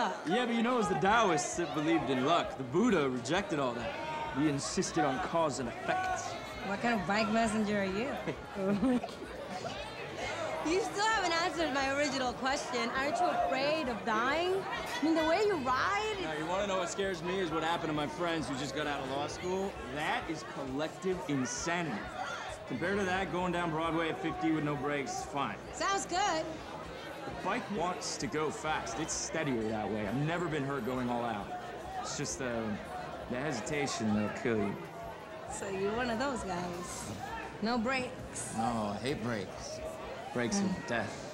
luck. Yeah, but you know, it was the Taoists that believed in luck. The Buddha rejected all that. He insisted on cause and effect. What kind of bike messenger are you? You still haven't answered my original question. Aren't you afraid of dying? I mean, the way you ride... Now, you want to know what scares me is what happened to my friends who just got out of law school? That is collective insanity. Compared to that, going down Broadway at 50 with no brakes is fine. Sounds good. The bike wants to go fast. It's steadier that way. I've never been hurt going all out. It's just the hesitation that'll kill you. So you're one of those guys. No brakes. No, I hate brakes. Brakes and death.